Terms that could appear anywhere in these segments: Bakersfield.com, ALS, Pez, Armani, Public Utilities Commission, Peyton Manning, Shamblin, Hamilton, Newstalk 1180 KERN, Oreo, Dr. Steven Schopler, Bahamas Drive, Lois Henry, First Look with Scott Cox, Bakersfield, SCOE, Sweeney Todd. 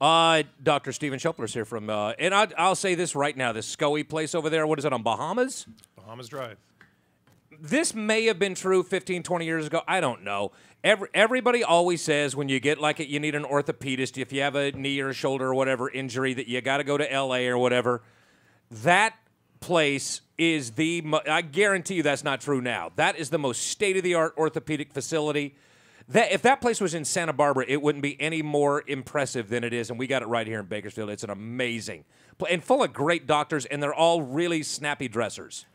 Dr. Steven Schopler is here from, and I'll say this right now, this SCOE place over there, what is it, on Bahamas? Bahamas Drive. This may have been true 15, 20 years ago. I don't know. Everybody always says when you get like it, you need an orthopedist if you have a knee or a shoulder or whatever injury that you got to go to L.A. or whatever. That place is the, I guarantee you that's not true now. That is the most state-of-the-art orthopedic facility. That, if that place was in Santa Barbara, it wouldn't be any more impressive than it is, and we got it right here in Bakersfield. It's an amazing place, and full of great doctors, and they're all really snappy dressers.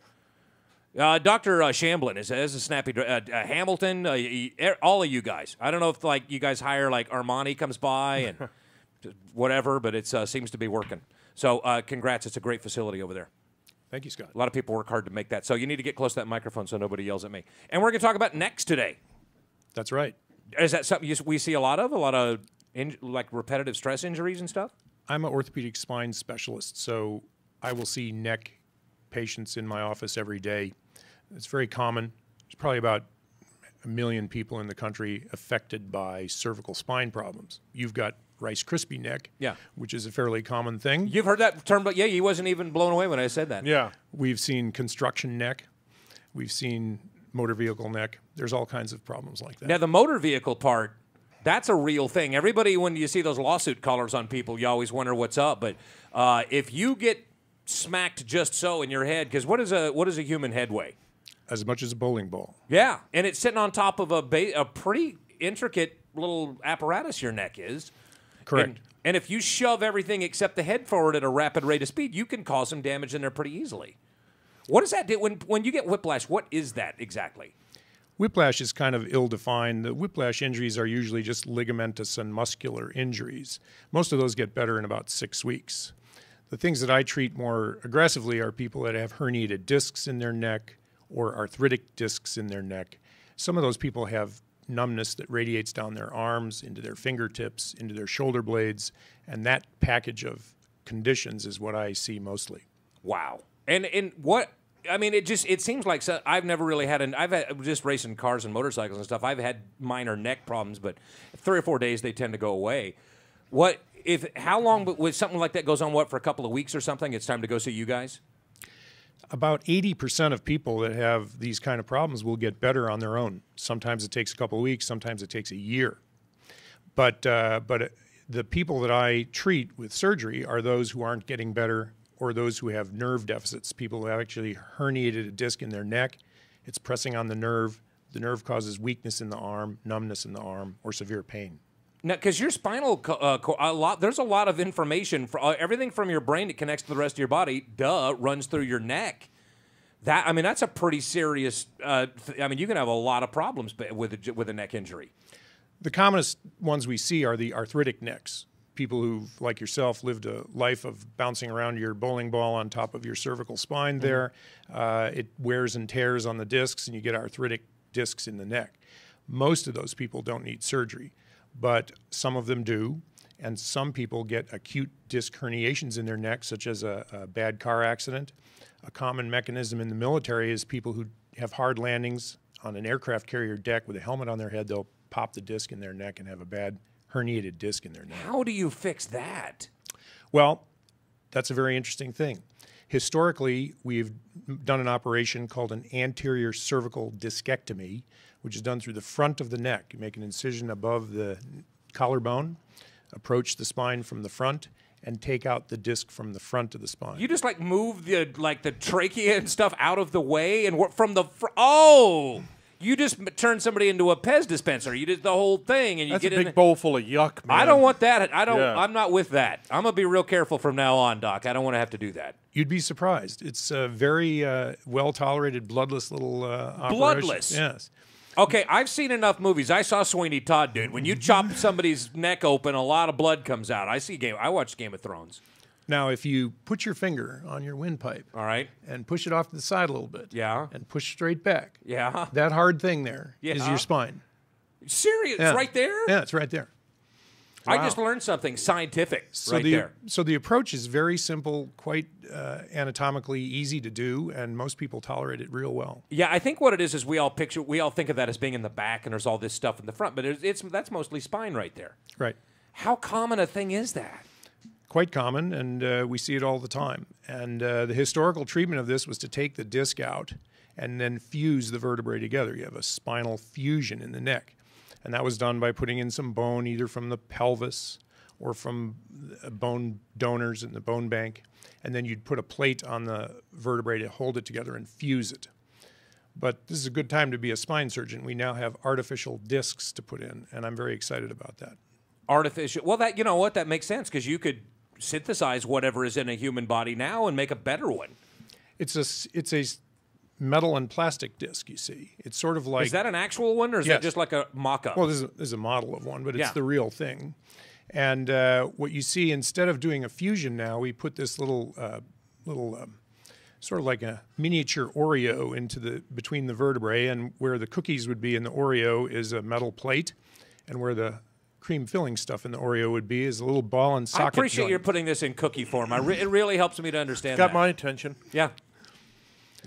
Dr. Shamblin is a snappy dresser. Hamilton, all of you guys. I don't know if like you guys hire like Armani comes by and whatever, but it seems to be working. So congrats. It's a great facility over there. Thank you, Scott. A lot of people work hard to make that. So you need to get close to that microphone so nobody yells at me. And we're going to talk about NEXT today. That's right. Is that something we see a lot of? A lot of like repetitive stress injuries and stuff? I'm an orthopedic spine specialist, so I will see neck patients in my office every day. It's very common. There's probably about 1 million people in the country affected by cervical spine problems. You've got Rice Krispie neck, yeah, which is a fairly common thing. You've heard that term, but yeah, he wasn't even blown away when I said that. Yeah. We've seen construction neck. We've seen motor vehicle neck. There's all kinds of problems like that. Now, the motor vehicle part, that's a real thing. Everybody, when you see those lawsuit collars on people, you always wonder what's up. But if you get smacked just so in your head, because what is a human head weigh? As much as a bowling ball. Yeah, and it's sitting on top of a pretty intricate little apparatus your neck is. Correct. And if you shove everything except the head forward at a rapid rate of speed, you can cause some damage in there pretty easily. What does that do? When you get whiplash, what is that exactly? Whiplash is kind of ill-defined. The whiplash injuries are usually just ligamentous and muscular injuries. Most of those get better in about 6 weeks. The things that I treat more aggressively are people that have herniated discs in their neck or arthritic discs in their neck. Some of those people have numbness that radiates down their arms, into their fingertips, into their shoulder blades, and that package of conditions is what I see mostly. Wow. And what I mean, it seems like so, I've never really had an. I've had just racing cars and motorcycles and stuff. I've had minor neck problems, but 3 or 4 days they tend to go away. What if? How long? But with something like that goes on, what, for a couple of weeks or something? It's time to go see you guys. About 80% of people that have these kind of problems will get better on their own. Sometimes it takes a couple of weeks. Sometimes it takes a year. But the people that I treat with surgery are those who aren't getting better, or those who have nerve deficits, people who have actually herniated a disc in their neck. It's pressing on the nerve. The nerve causes weakness in the arm, numbness in the arm, or severe pain. Now, because your spinal, there's a lot of information. For, everything from your brain that connects to the rest of your body, runs through your neck. That, I mean, that's a pretty serious, I mean, you can have a lot of problems with a neck injury. The commonest ones we see are the arthritic necks. People who've, like yourself, lived a life of bouncing around your bowling ball on top of your cervical spine there. It wears and tears on the discs, and you get arthritic discs in the neck. Most of those people don't need surgery, but some of them do, and some people get acute disc herniations in their neck, such as a bad car accident. A common mechanism in the military is people who have hard landings on an aircraft carrier deck with a helmet on their head, they'll pop the disc in their neck and have a bad herniated disc in their neck. How do you fix that? Well, that's a very interesting thing. Historically, we've done an operation called an anterior cervical discectomy, which is done through the front of the neck. You make an incision above the collarbone, approach the spine from the front, and take out the disc from the front of the spine. You just like move the trachea and stuff out of the way and from the oh. You just turn somebody into a Pez dispenser. You did the whole thing, and you get a big bowl full of yuck, man. I don't want that. I don't. Yeah. I'm not with that. I'm gonna be real careful from now on, Doc. I don't want to have to do that. You'd be surprised. It's a very well tolerated, bloodless little operation. Bloodless. Yes. Okay, I've seen enough movies. I saw Sweeney Todd, dude. When you chop somebody's neck open, a lot of blood comes out. I watched Game of Thrones. Now, if you put your finger on your windpipe, all right, and push it off to the side a little bit, yeah, and push straight back, yeah, that hard thing there, yeah, is your spine. Serious, yeah. It's right there. Yeah, it's right there. Wow. I just learned something scientific right there. So the approach is very simple, quite anatomically easy to do, and most people tolerate it real well. Yeah, I think what it is we all picture, we all think of that as being in the back, and there's all this stuff in the front, but that's mostly spine right there. Right. How common a thing is that? Quite common, and we see it all the time. And the historical treatment of this was to take the disc out and then fuse the vertebrae together. You have a spinal fusion in the neck. And that was done by putting in some bone, either from the pelvis or from bone donors in the bone bank. And then you'd put a plate on the vertebrae to hold it together and fuse it. But this is a good time to be a spine surgeon. We now have artificial discs to put in, and I'm very excited about that. Artificial. Well, that, you know what, that makes sense, because you could synthesize whatever is in a human body now and make a better one. It's a metal and plastic disc, you see. It's sort of like... Is that an actual one, or is that just like a mock-up? Well, this is a model of one, but it's the real thing. And what you see, instead of doing a fusion now, we put this little sort of like a miniature Oreo between the vertebrae, and where the cookies would be in the Oreo is a metal plate, and where the cream filling stuff in the Oreo would be is a little ball and socket. I appreciate you're putting this in cookie form. It really helps me to understand. It's got my attention. Yeah.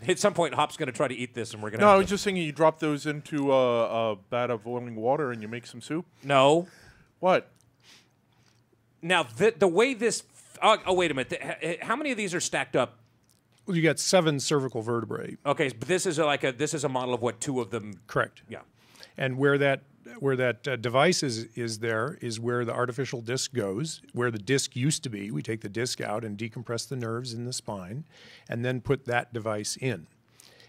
At some point, Hop's going to try to eat this, and we're going to... No, I was just thinking you drop those into a vat of boiling water and you make some soup. No. What? Now, the way this... Oh, wait a minute. How many of these are stacked up? Well, you got 7 cervical vertebrae. Okay, but this is a model of what, 2 of them? Correct. Yeah. And where that device is there is where the artificial disc goes, where the disc used to be. We take the disc out and decompress the nerves in the spine and then put that device in.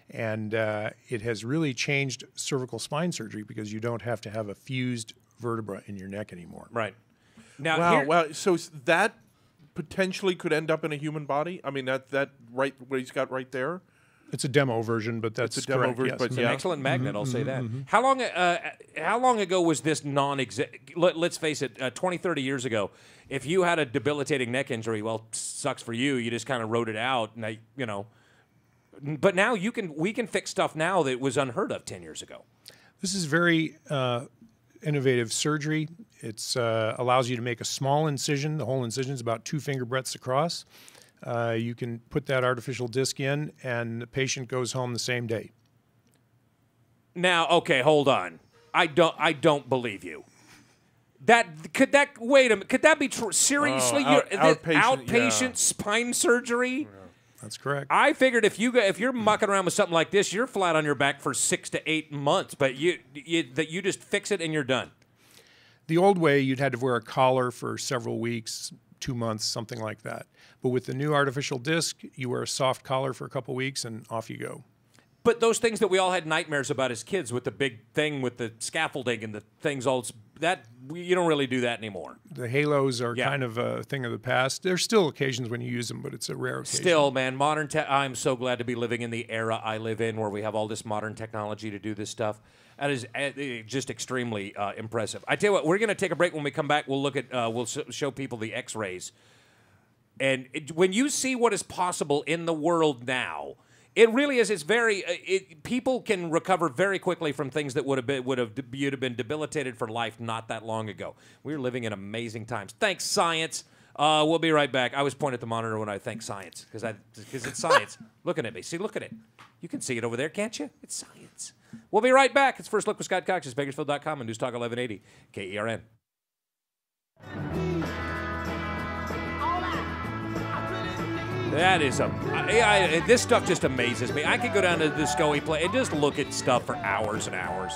And it has really changed cervical spine surgery, because you don't have to have a fused vertebra in your neck anymore. Right. Now, wow, so that potentially could end up in a human body? I mean, that right, what he's got right there? It's a demo version, but that's correct. It's an excellent magnet, I'll say that. How long ago was this let's face it, 20, 30 years ago, if you had a debilitating neck injury, well, sucks for you. You just kind of wrote it out, and you know. But now we can fix stuff now that was unheard of 10 years ago. This is very innovative surgery. It allows you to make a small incision. The whole incision is about 2 finger breadths across. You can put that artificial disc in, and the patient goes home the same day. Now, okay, hold on. I don't believe you. Could that be true? Seriously, outpatient spine surgery? Yeah, that's correct. I figured if you're mucking around with something like this, you're flat on your back for 6 to 8 months. But you just fix it and you're done. The old way, you'd had to wear a collar for several weeks, 2 months, something like that. But with the new artificial disc, you wear a soft collar for a couple weeks, and off you go. But those things that we all had nightmares about as kids, with the big thing with the scaffolding and the things, you don't really do that anymore. The halos are kind of a thing of the past. There's still occasions when you use them, but it's a rare occasion. Still, man, I'm so glad to be living in the era I live in, where we have all this modern technology to do this stuff. That is just extremely impressive. I tell you what, we're going to take a break. When we come back, we'll look at we'll show people the X-rays. And when you see what is possible in the world now, it really is. It's very. People can recover very quickly from things that would have been debilitated for life not that long ago. We're living in amazing times. Thanks, science. We'll be right back. I was pointing at the monitor when I thank science, because it's science. Looking at me. See, look at it. You can see it over there, can't you? It's science. We'll be right back. It's First Look with Scott Cox. It's Bakersfield.com and Newstalk 1180 KERN. That is this stuff just amazes me. I could go down to the SCOE play and just look at stuff for hours and hours.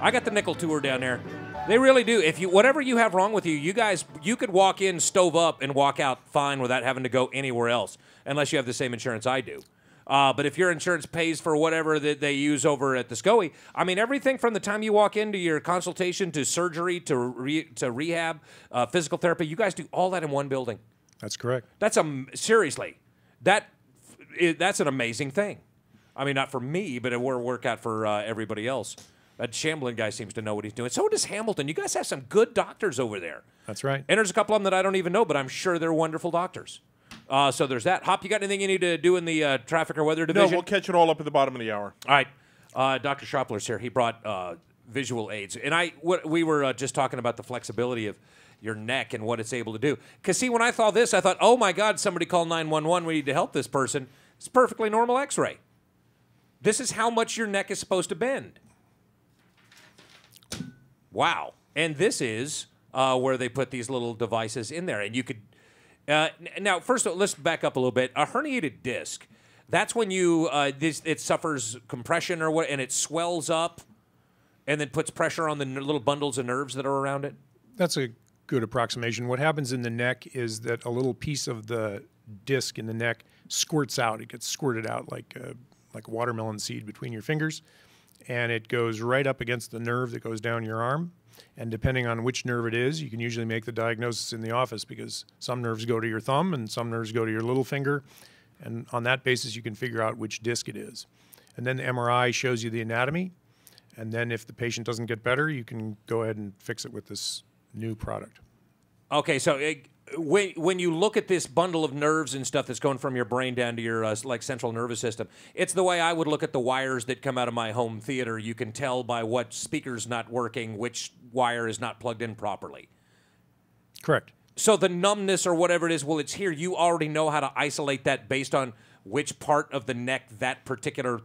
I got the nickel tour down there. They really do. If you, whatever you have wrong with you, you could walk in, stove up, and walk out fine without having to go anywhere else, unless you have the same insurance I do. But if your insurance pays for whatever that they use over at the SCOE, I mean, everything from the time you walk into your consultation to surgery to rehab, physical therapy, you guys do all that in one building. That's correct. Seriously. That's an amazing thing. I mean, not for me, but it will work out for everybody else. That Shamblin guy seems to know what he's doing. So does Hamilton. You guys have some good doctors over there. That's right. And there's a couple of them that I don't even know, but I'm sure they're wonderful doctors. So there's that. Hop, you got anything you need to do in the traffic or weather division? No, we'll catch it all up at the bottom of the hour. All right. Dr. Schopler's here. He brought visual aids. And we were just talking about the flexibility of your neck and what it's able to do. Because, see, when I saw this, I thought, oh, my God, somebody call 911. We need to help this person. It's a perfectly normal X-ray. This is how much your neck is supposed to bend. Wow. And this is where they put these little devices in there. And you could... now, first of all, let's back up a little bit. A herniated disc, that's when you... it suffers compression or what, and it swells up and then puts pressure on the little bundles of nerves that are around it? That's a good approximation. What happens in the neck is that a little piece of the disc in the neck squirts out. It gets squirted out like watermelon seed between your fingers, and it goes right up against the nerve that goes down your arm. And depending on which nerve it is, you can usually make the diagnosis in the office, because some nerves go to your thumb and some nerves go to your little finger. And on that basis, you can figure out which disc it is. And then the MRI shows you the anatomy. And then if the patient doesn't get better, you can go ahead and fix it with this new product. Okay, so when you look at this bundle of nerves and stuff that's going from your brain down to your like central nervous system, it's the way I would look at the wires that come out of my home theater. You can tell by what speaker's not working, which wire is not plugged in properly. Correct. So the numbness or whatever it is, well, it's here. You already know how to isolate that based on which part of the neck that particular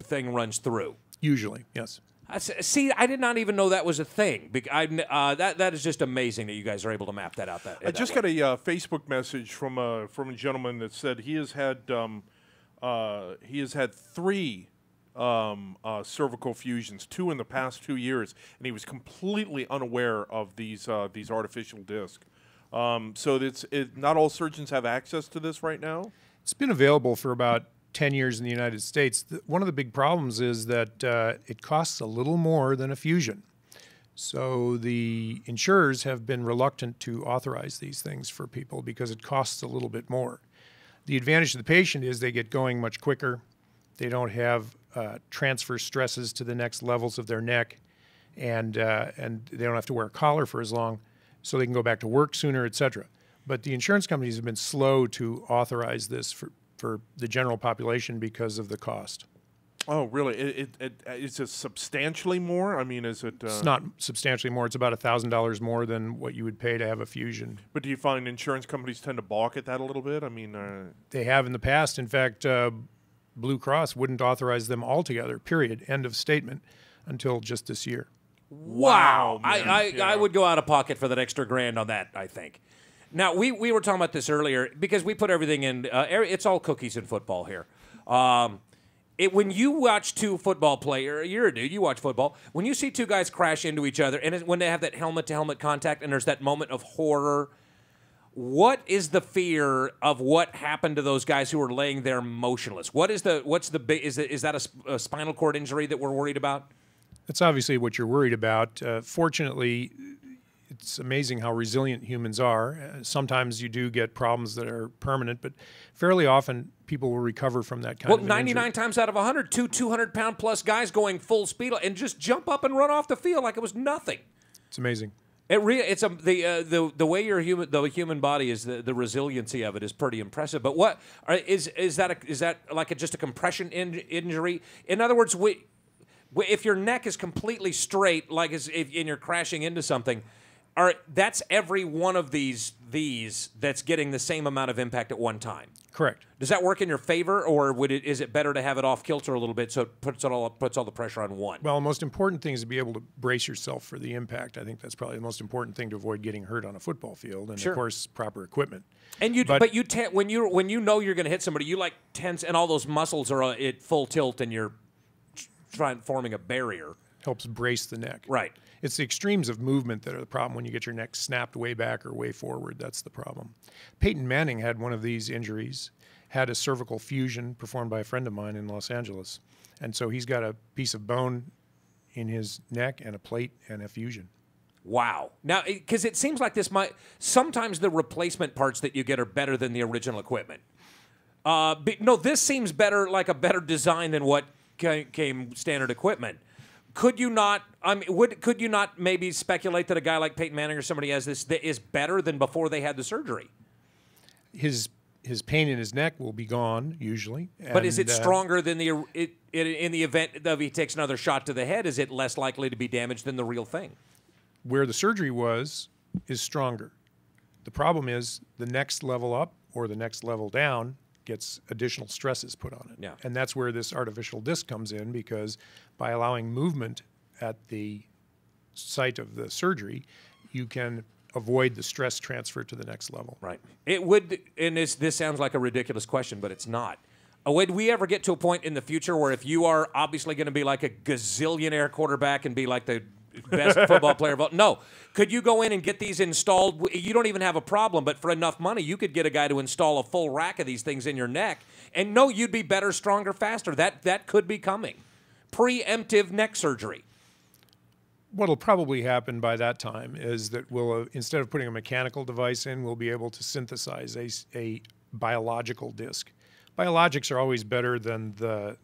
thing runs through. Usually, yes. See, I did not even know that was a thing. That is just amazing that you guys are able to map that out. I just got a Facebook message from a gentleman that said he has had three cervical fusions, two in the past 2 years, and he was completely unaware of these artificial discs. So not all surgeons have access to this right now. It's been available for about 10 years in the United States. One of the big problems is that it costs a little more than a fusion. So the insurers have been reluctant to authorize these things for people because it costs a little bit more. The advantage to the patient is they get going much quicker. They don't have transfer stresses to the next levels of their neck, and they don't have to wear a collar for as long, so they can go back to work sooner, et cetera. But the insurance companies have been slow to authorize this for the general population because of the cost. Oh, really? Is it substantially more? I mean, is it... It's not substantially more. It's about $1,000 more than what you would pay to have a fusion. But do you find insurance companies tend to balk at that a little bit? I mean... They have in the past. In fact, Blue Cross wouldn't authorize them altogether, period, end of statement, until just this year. Wow. I would go out of pocket for that extra grand on that, I think. Now, we were talking about this earlier because we put everything in. It's all cookies and football here. When you watch two football players, you're a dude, you watch football. When you see two guys crash into each other and when they have that helmet-to-helmet contact and there's that moment of horror, what is the fear of what happened to those guys who are laying there motionless? Is that a spinal cord injury that we're worried about? That's obviously what you're worried about. Fortunately... It's amazing how resilient humans are. Sometimes you do get problems that are permanent, but fairly often people will recover from that kind of injury. Well, 99 times out of 100, two 200-pound-plus guys going full speed and just jump up and run off the field like it was nothing. It's amazing. The way the human body is, the resiliency of it is pretty impressive. But what is that like just a compression injury? In other words, if your neck is completely straight, like and you're crashing into something. All right, that's every one of these that's getting the same amount of impact at one time. Correct. Does that work in your favor, or is it better to have it off kilter a little bit so it puts all the pressure on one? Well, the most important thing is to be able to brace yourself for the impact. I think that's probably the most important thing to avoid getting hurt on a football field, and sure, of course, proper equipment. And you, but when you know you're going to hit somebody, you like tense, and all those muscles are at full tilt, and you're forming a barrier. Helps brace the neck. Right. It's the extremes of movement that are the problem. When you get your neck snapped way back or way forward, that's the problem. Peyton Manning had one of these injuries, had a cervical fusion performed by a friend of mine in Los Angeles. And so he's got a piece of bone in his neck and a plate and a fusion. Wow. Now, because it seems like this might, sometimes the replacement parts that you get are better than the original equipment. No, this seems better, like a better design than what came standard equipment. Could you not? Could you not maybe speculate that a guy like Peyton Manning or somebody has this that is better than before they had the surgery? His pain in his neck will be gone usually. But is it stronger than in the event that he takes another shot to the head? Is it less likely to be damaged than the real thing? Where the surgery was is stronger. The problem is the next level up or the next level down gets additional stresses put on it. Yeah. And that's where this artificial disc comes in, because by allowing movement at the site of the surgery, you can avoid the stress transfer to the next level. Right. It would, and this sounds like a ridiculous question, but it's not. Would we ever get to a point in the future where if you are obviously going to be like a gazillionaire quarterback and be like the best football player of all? No. Could you go in and get these installed? You don't even have a problem, but for enough money, you could get a guy to install a full rack of these things in your neck. And no, you'd be better, stronger, faster. That could be coming. Preemptive neck surgery. What'll probably happen by that time is that we'll, instead of putting a mechanical device in, we'll be able to synthesize a biological disc. Biologics are always better than the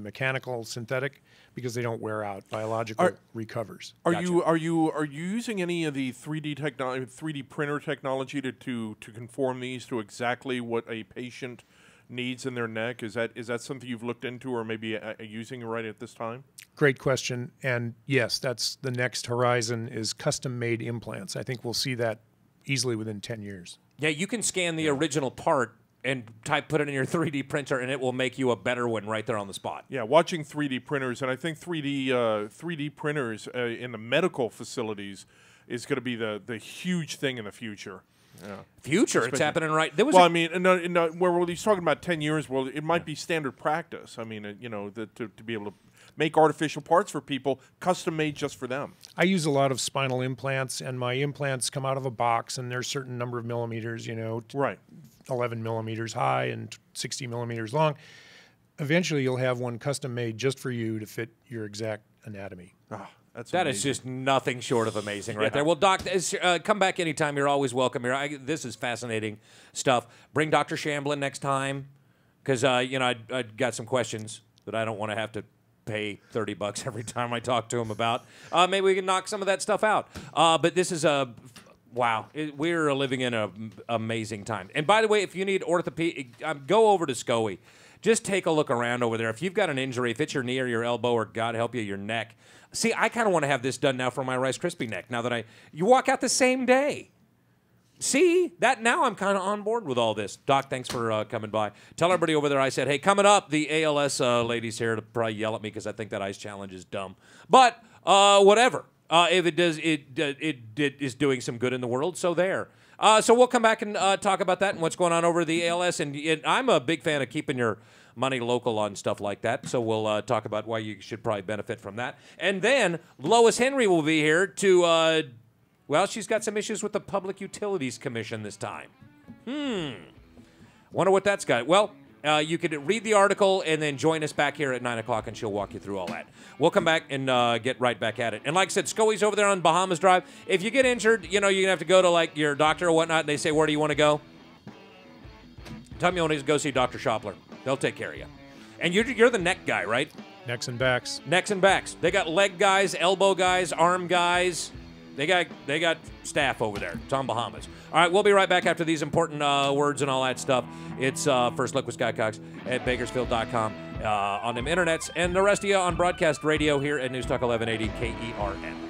mechanical synthetic because they don't wear out. Biological recovers. Are you using any of the 3D printer technology to conform these to exactly what a patient needs in their neck? Is that something you've looked into or maybe using right at this time? Great question. And yes, that's the next horizon is custom-made implants. I think we'll see that easily within 10 years. Yeah, you can scan the original part and put it in your 3D printer, and it will make you a better one right there on the spot. Yeah, watching 3D printers, and I think 3D printers in the medical facilities is going to be the huge thing in the future. Yeah. Future, it's happening right. Well, he's talking about 10 years. Well, it might be standard practice. I mean, you know, to be able to make artificial parts for people, custom made just for them. I use a lot of spinal implants, and my implants come out of a box, and there's a certain number of millimeters, you know, right, 11 millimeters high and 60 millimeters long. Eventually, you'll have one custom made just for you to fit your exact anatomy. Ah. That is just nothing short of amazing right there. Well, Doc, come back anytime. You're always welcome here. This is fascinating stuff. Bring Dr. Shamblin next time because, you know, I got some questions that I don't want to have to pay $30 every time I talk to him about. Maybe we can knock some of that stuff out. But this is a... Wow, we're living in an amazing time. And by the way, if you need orthopedic, go over to SCOE. Just take a look around over there. If you've got an injury, if it's your knee or your elbow or, God help you, your neck. See, I kind of want to have this done now for my Rice Krispie neck, now that you walk out the same day. See, that now I'm kind of on board with all this. Doc, thanks for coming by. Tell everybody over there I said, hey, coming up, the ALS ladies here to probably yell at me because I think that ice challenge is dumb. But whatever. If it does, it is doing some good in the world, so there. So we'll come back and talk about that and what's going on over the ALS. And I'm a big fan of keeping your money local on stuff like that. So we'll talk about why you should probably benefit from that. And then Lois Henry will be here to, well, she's got some issues with the Public Utilities Commission this time. Wonder what that's got. Well, you could read the article and then join us back here at 9 o'clock, and she'll walk you through all that. We'll come back and get right back at it. And like I said, SCOE's over there on Bahamas Drive. If you get injured, you know, you're going to have to go to, like, your doctor or whatnot, and they say, where do you want to go? Tell me you want to go see Dr. Schopler. They'll take care of you. And you're the neck guy, right? Necks and backs. Necks and backs. They got leg guys, elbow guys, arm guys. They got staff over there. It's on Bahamas. All right, we'll be right back after these important words and all that stuff. It's First Look with Scott Cox at Bakersfield.com on them internets, and the rest of you on broadcast radio here at Newstalk 1180 KERN.